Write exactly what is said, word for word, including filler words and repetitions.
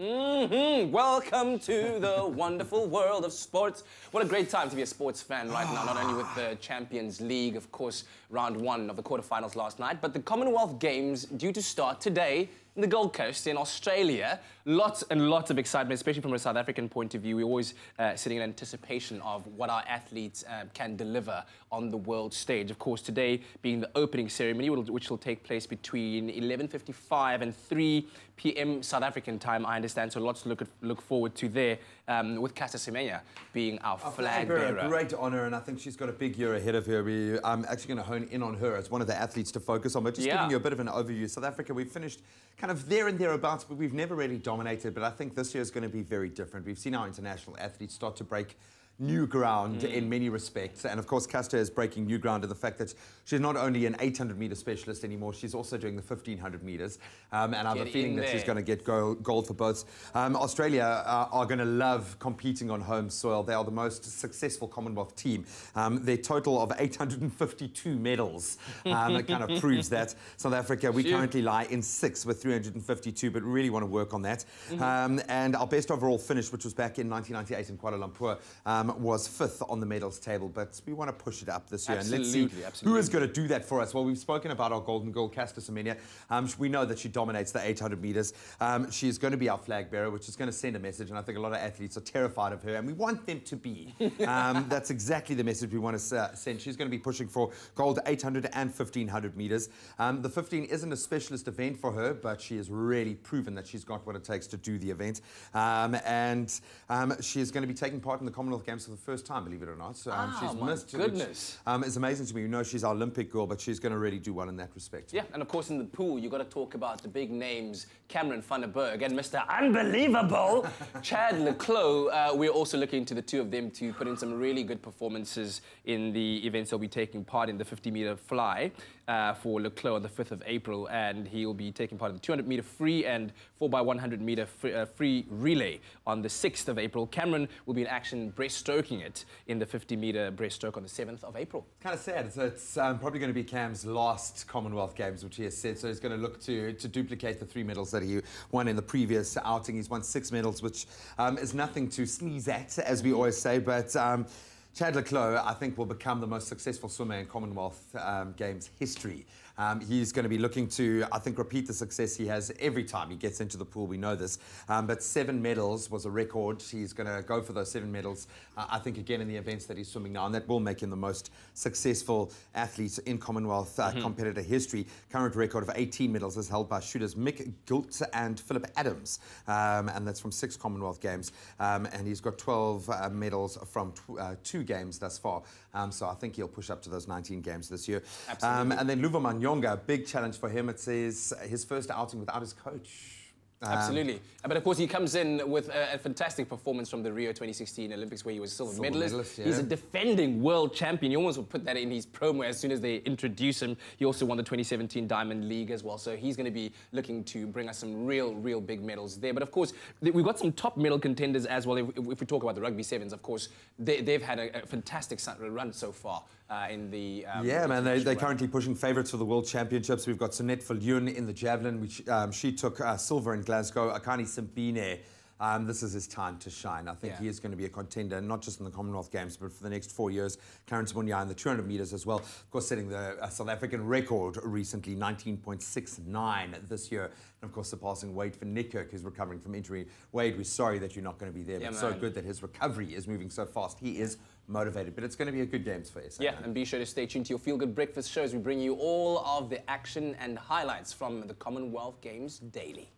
Mm-hmm. Welcome to the wonderful world of sports. What a great time to be a sports fan right now, not only with the Champions League, of course, round one of the quarterfinals last night, but the Commonwealth Games due to start today in the Gold Coast in Australia. Lots and lots of excitement, especially from a South African point of view. We're always uh, sitting in anticipation of what our athletes uh, can deliver on the world stage. Of course, today being the opening ceremony, which will take place between eleven fifty-five and three p m South African time, I understand. So lots to look, at, look forward to there, um, with Caster Semenya being our, our flag bearer. A great honour, and I think she's got a big year ahead of her. We, I'm actually going to hone in on her as one of the athletes to focus on, but just yeah. giving you a bit of an overview. South Africa, we finished kind of there and thereabouts, but we've never really dominated. But I think this year is going to be very different. We've seen our international athletes start to break new ground mm. in many respects. And of course, Caster is breaking new ground in the fact that she's not only an eight hundred metre specialist anymore, she's also doing the fifteen hundred metres. Um, and I have a feeling that she's going to get gold, gold for both. Um, Australia uh, are going to love competing on home soil. They are the most successful Commonwealth team. Um, their total of eight hundred fifty-two medals um, it kind of proves that. South Africa, we Shoot. currently lie in sixth with three hundred fifty-two, but really want to work on that. Mm-hmm. um, and our best overall finish, which was back in nineteen ninety-eight in Kuala Lumpur, um, was fifth on the medals table, but we want to push it up this year. Absolutely, and let's see absolutely. who is going to do that for us. Well, we've spoken about our golden girl, Caster Semenya. Um, we know that she dominates the eight hundred metres. Um, she is going to be our flag bearer, which is going to send a message, and I think a lot of athletes are terrified of her, and we want them to be. Um, that's exactly the message we want to uh, send. She's going to be pushing for gold eight hundred and fifteen hundred metres. Um, the fifteen isn't a specialist event for her, but she has really proven that she's got what it takes to do the event. Um, and um, she is going to be taking part in the Commonwealth Games for the first time, believe it or not. Um, ah, she's my missed, goodness. Which, um, it's amazing to me. You know, she's our Olympic girl, but she's going to really do well in that respect. Yeah, and of course, in the pool, you've got to talk about the big names, Cameron van der Burgh and Mister Unbelievable, Chad le Clos. Uh, we're also looking to the two of them to put in some really good performances in the events they'll be taking part in. The fifty metre fly uh, for le Clos on the fifth of April, and he'll be taking part in the two hundred metre free and four by one hundred metre free, uh, free relay on the sixth of April. Cameron will be in action breaststroke stroking it in the fifty metre breaststroke on the seventh of April. It's kind of sad. So it's um, probably going to be Cam's last Commonwealth Games, which he has said. So he's going to look to to duplicate the three medals that he won in the previous outing. He's won six medals, which um, is nothing to sneeze at, as we always say. But Um, Chad le Clos, I think, will become the most successful swimmer in Commonwealth um, Games history. Um, he's going to be looking to, I think, repeat the success he has every time he gets into the pool. We know this. Um, but seven medals was a record. He's going to go for those seven medals, uh, I think, again, in the events that he's swimming now. And that will make him the most successful athlete in Commonwealth uh, mm-hmm. competitor history. Current record of eighteen medals is held by shooters Mick Gilt and Philip Adams. Um, and that's from six Commonwealth Games. Um, and he's got twelve uh, medals from tw uh, two games thus far, um, so I think he'll push up to those nineteen games this year. Absolutely. Um, and then Luvo Manyonga, big challenge for him. It's his, his first outing without his coach. Um, Absolutely. But of course, he comes in with a, a fantastic performance from the Rio twenty sixteen Olympics, where he was a silver, silver medalist. medalist yeah. He's a defending world champion. You almost will put that in his promo as soon as they introduce him. He also won the twenty seventeen Diamond League as well. So he's going to be looking to bring us some real, real big medals there. But of course, we've got some top medal contenders as well. If, if we talk about the Rugby Sevens, of course, they, they've had a, a fantastic run so far. Uh, in the um, yeah, man, they, they're run. currently pushing favourites for the World Championships. We've got Sunette Falloon in the javelin, which um, she took uh, silver in Glasgow. Akani Simbine. Um, this is his time to shine. I think yeah. he is going to be a contender, not just in the Commonwealth Games, but for the next four years. Karin Simunja in the two hundred metres as well. Of course, setting the uh, South African record recently, nineteen point six nine this year. And, of course, surpassing Wade van Niekerk, who's recovering from injury. Wade, we're sorry that you're not going to be there, yeah, but man. so good that his recovery is moving so fast. He is motivated, but it's going to be a good Games for S A. Yeah, and be sure to stay tuned to your Feel Good Breakfast shows. We bring you all of the action and highlights from the Commonwealth Games daily.